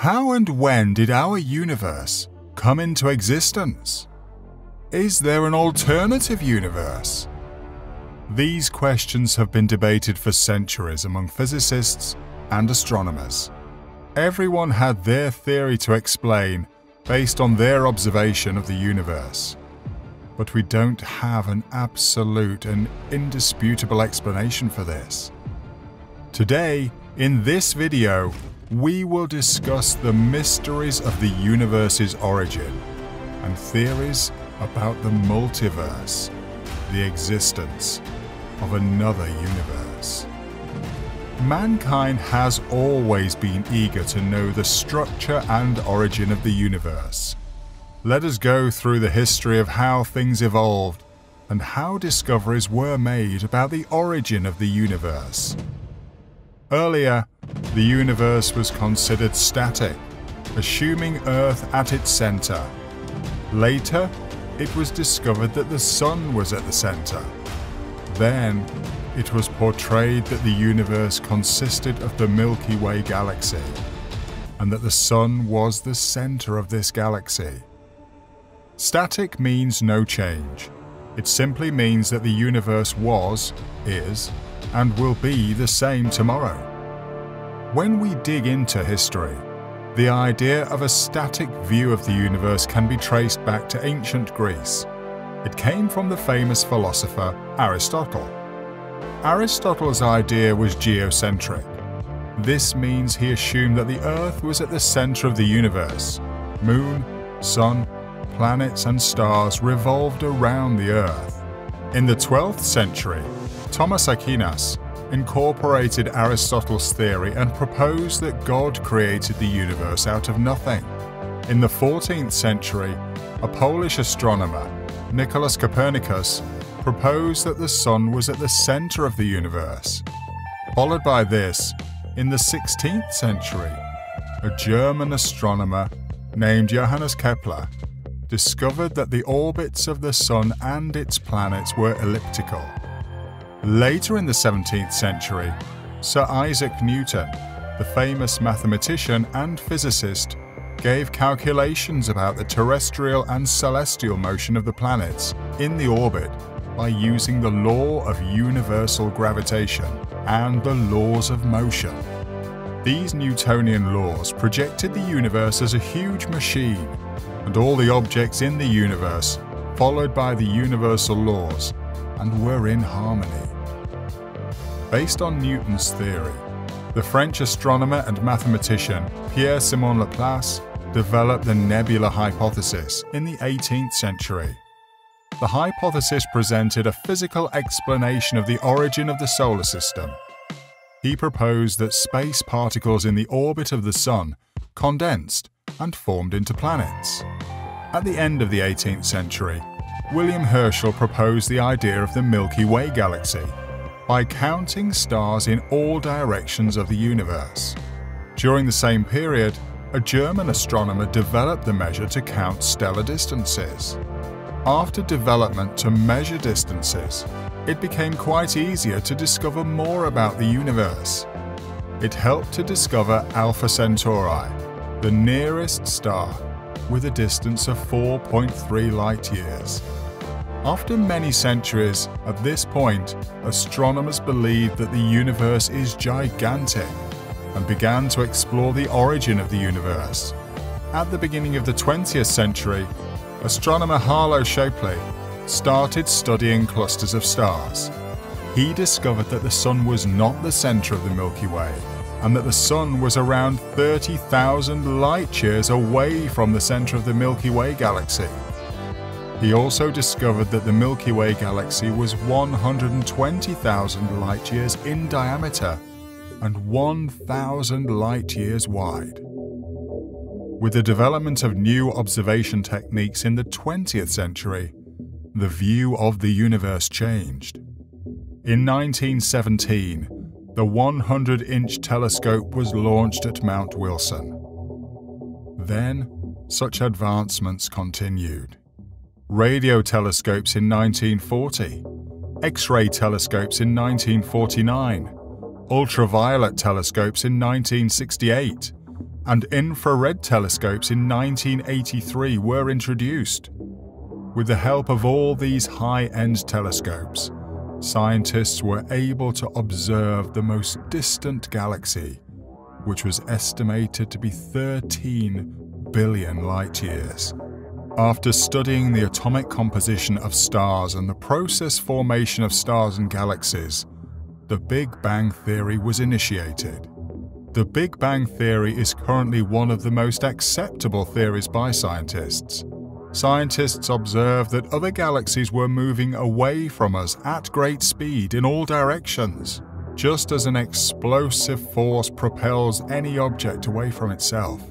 How and when did our universe come into existence? Is there an alternative universe? These questions have been debated for centuries among physicists and astronomers. Everyone had their theory to explain based on their observation of the universe. But we don't have an absolute and indisputable explanation for this. Today, in this video, we will discuss the mysteries of the universe's origin and theories about the multiverse, the existence of another universe. Mankind has always been eager to know the structure and origin of the universe. Let us go through the history of how things evolved and how discoveries were made about the origin of the universe. Earlier, the universe was considered static, assuming Earth at its center. Later, it was discovered that the Sun was at the center. Then, it was portrayed that the universe consisted of the Milky Way Galaxy, and that the Sun was the center of this galaxy. Static means no change. It simply means that the universe was, is, and will be the same tomorrow. When we dig into history, the idea of a static view of the universe can be traced back to ancient Greece. It came from the famous philosopher Aristotle. Aristotle's idea was geocentric. This means he assumed that the Earth was at the center of the universe. Moon, sun, planets and stars revolved around the Earth. In the 12th century, Thomas Aquinas incorporated Aristotle's theory and proposed that God created the universe out of nothing. In the 14th century, a Polish astronomer, Nicolaus Copernicus, proposed that the Sun was at the center of the universe. Followed by this, in the 16th century, a German astronomer named Johannes Kepler discovered that the orbits of the Sun and its planets were elliptical. Later in the 17th century, Sir Isaac Newton, the famous mathematician and physicist, gave calculations about the terrestrial and celestial motion of the planets in the orbit by using the law of universal gravitation and the laws of motion. These Newtonian laws projected the universe as a huge machine, and all the objects in the universe followed by the universal laws and were in harmony. Based on Newton's theory, the French astronomer and mathematician Pierre-Simon Laplace developed the nebula hypothesis in the 18th century. The hypothesis presented a physical explanation of the origin of the solar system. He proposed that space particles in the orbit of the Sun condensed and formed into planets. At the end of the 18th century, William Herschel proposed the idea of the Milky Way Galaxy by counting stars in all directions of the universe. During the same period, a German astronomer developed the measure to count stellar distances. After development to measure distances, it became quite easier to discover more about the universe. It helped to discover Alpha Centauri, the nearest star, with a distance of 4.3 light-years. After many centuries, at this point, astronomers believed that the universe is gigantic and began to explore the origin of the universe. At the beginning of the 20th century, astronomer Harlow Shapley started studying clusters of stars. He discovered that the Sun was not the center of the Milky Way, and that the Sun was around 30,000 light-years away from the center of the Milky Way Galaxy. He also discovered that the Milky Way Galaxy was 120,000 light-years in diameter and 1,000 light-years wide. With the development of new observation techniques in the 20th century, the view of the universe changed. In 1917, the 100-inch telescope was launched at Mount Wilson. Then, such advancements continued. Radio telescopes in 1940, X-ray telescopes in 1949, ultraviolet telescopes in 1968, and infrared telescopes in 1983 were introduced. With the help of all these high-end telescopes, scientists were able to observe the most distant galaxy, which was estimated to be 13 billion light-years. After studying the atomic composition of stars and the process formation of stars and galaxies, the Big Bang Theory was initiated. The Big Bang Theory is currently one of the most acceptable theories by scientists. Scientists observed that other galaxies were moving away from us at great speed in all directions, just as an explosive force propels any object away from itself.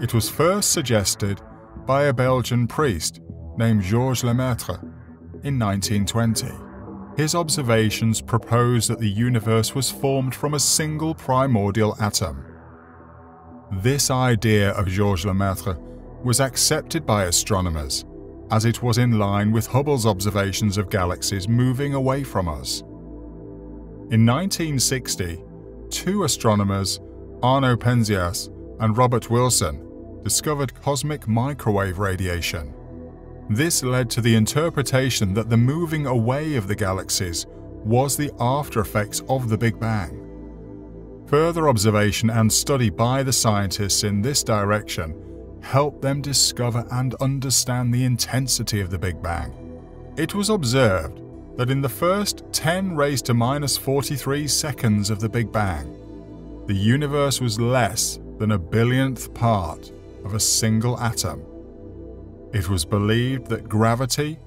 It was first suggested by a Belgian priest named Georges Lemaitre in 1920. His observations proposed that the universe was formed from a single primordial atom. This idea of Georges Lemaitre was accepted by astronomers, as it was in line with Hubble's observations of galaxies moving away from us. In 1960, two astronomers, Arno Penzias and Robert Wilson, discovered cosmic microwave radiation. This led to the interpretation that the moving away of the galaxies was the after effects of the Big Bang. Further observation and study by the scientists in this direction helped them discover and understand the intensity of the Big Bang. It was observed that in the first 10⁻⁻43 seconds of the Big Bang, the universe was less than a billionth part of a single atom. It was believed that gravity,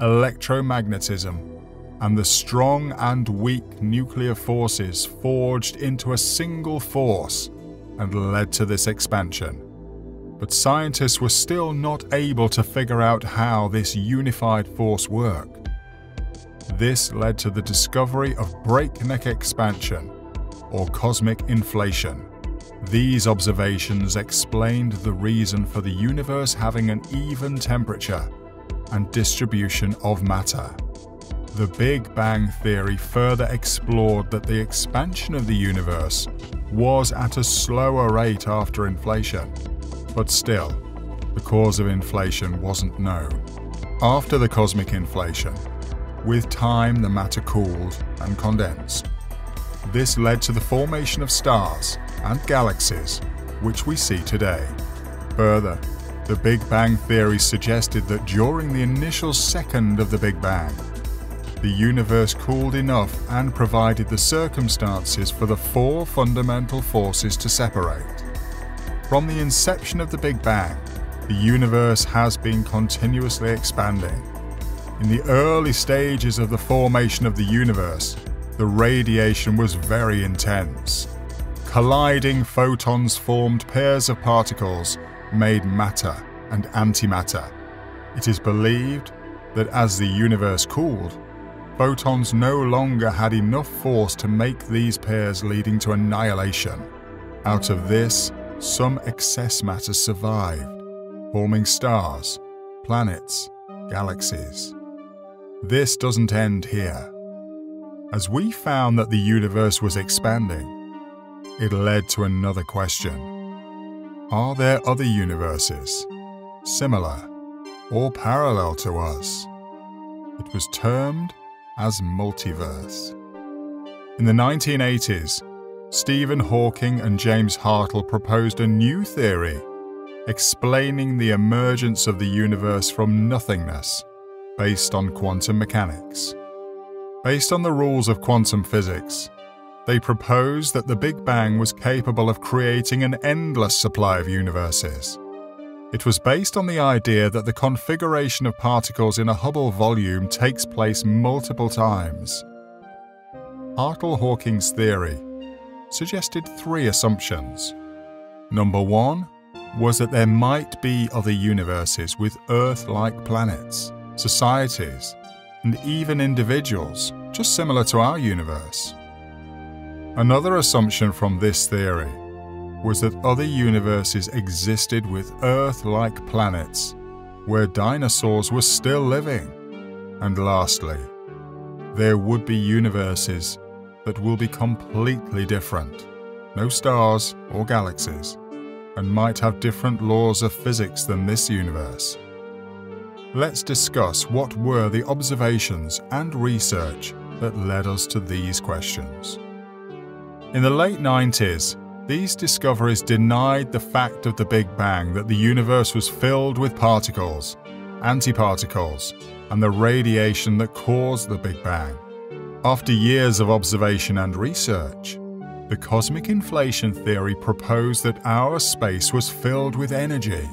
electromagnetism, and the strong and weak nuclear forces forged into a single force and led to this expansion. But scientists were still not able to figure out how this unified force worked. This led to the discovery of breakneck expansion, or cosmic inflation. These observations explained the reason for the universe having an even temperature and distribution of matter. The Big Bang Theory further explored that the expansion of the universe was at a slower rate after inflation. But still, the cause of inflation wasn't known. After the cosmic inflation, with time the matter cooled and condensed. This led to the formation of stars and galaxies, which we see today. Further, the Big Bang Theory suggested that during the initial second of the Big Bang, the universe cooled enough and provided the circumstances for the four fundamental forces to separate. From the inception of the Big Bang, the universe has been continuously expanding. In the early stages of the formation of the universe, the radiation was very intense. Colliding photons formed pairs of particles, made matter and antimatter. It is believed that as the universe cooled, photons no longer had enough force to make these pairs, leading to annihilation. Out of this, some excess matter survived, forming stars, planets, galaxies. This doesn't end here. As we found that the universe was expanding, it led to another question. Are there other universes, similar or parallel to us? It was termed as multiverse. In the 1980s, Stephen Hawking and James Hartle proposed a new theory explaining the emergence of the universe from nothingness based on quantum mechanics. Based on the rules of quantum physics, they proposed that the Big Bang was capable of creating an endless supply of universes. It was based on the idea that the configuration of particles in a Hubble volume takes place multiple times. Hartle-Hawking's theory suggested three assumptions. Number one was that there might be other universes with Earth-like planets, societies, and even individuals, just similar to our universe. Another assumption from this theory was that other universes existed with Earth-like planets, where dinosaurs were still living. And lastly, there would be universes that will be completely different. No stars or galaxies, and might have different laws of physics than this universe. Let's discuss what were the observations and research that led us to these questions. In the late 90s, these discoveries denied the fact of the Big Bang, that the universe was filled with particles, antiparticles, and the radiation that caused the Big Bang. After years of observation and research, the cosmic inflation theory proposed that our space was filled with energy.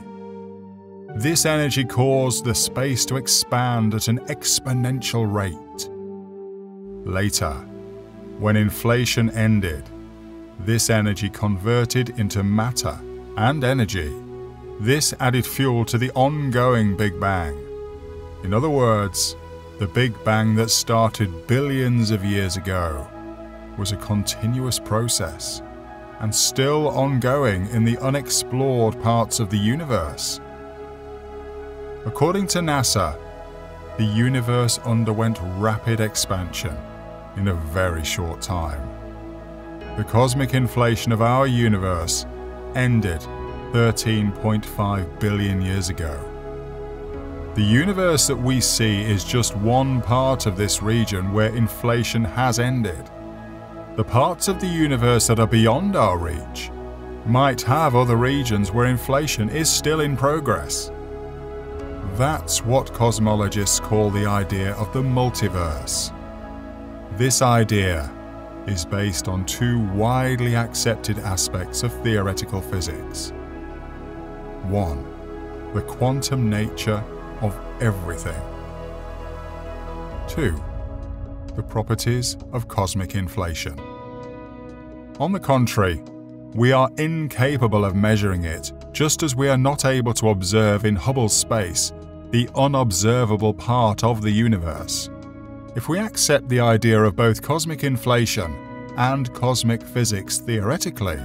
This energy caused the space to expand at an exponential rate. Later, when inflation ended, this energy converted into matter and energy. This added fuel to the ongoing Big Bang. In other words, the Big Bang that started billions of years ago was a continuous process and still ongoing in the unexplored parts of the universe. According to NASA, the universe underwent rapid expansion in a very short time. The cosmic inflation of our universe ended 13.5 billion years ago. The universe that we see is just one part of this region where inflation has ended. The parts of the universe that are beyond our reach might have other regions where inflation is still in progress. That's what cosmologists call the idea of the multiverse. This idea is based on two widely accepted aspects of theoretical physics. One, the quantum nature of everything. Two, the properties of cosmic inflation. On the contrary, we are incapable of measuring it, just as we are not able to observe in Hubble's space the unobservable part of the universe. If we accept the idea of both cosmic inflation and cosmic physics theoretically,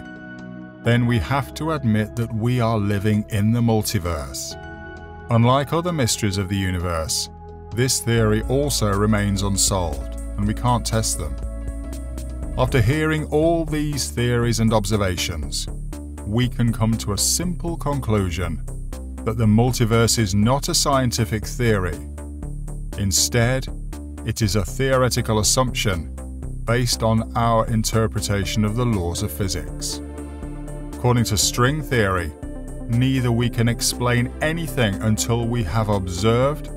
then we have to admit that we are living in the multiverse. Unlike other mysteries of the universe, this theory also remains unsolved, and we can't test them. After hearing all these theories and observations, we can come to a simple conclusion that the multiverse is not a scientific theory. Instead, it is a theoretical assumption based on our interpretation of the laws of physics. According to string theory, neither we can explain anything until we have observed,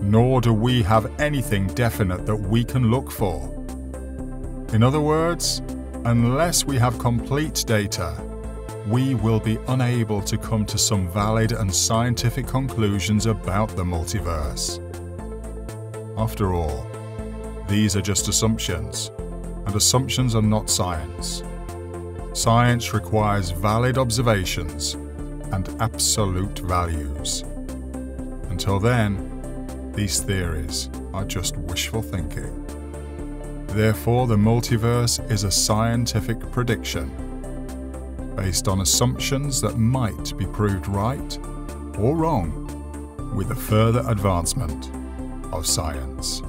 nor do we have anything definite that we can look for. In other words, unless we have complete data, we will be unable to come to some valid and scientific conclusions about the multiverse. After all, these are just assumptions, and assumptions are not science. Science requires valid observations and absolute values. Until then, these theories are just wishful thinking. Therefore, the multiverse is a scientific prediction based on assumptions that might be proved right or wrong with the further advancement of science.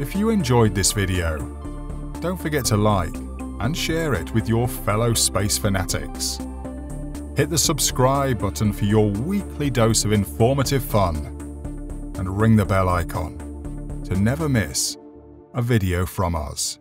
If you enjoyed this video, don't forget to like and share it with your fellow space fanatics. Hit the subscribe button for your weekly dose of informative fun, and ring the bell icon to never miss a video from us.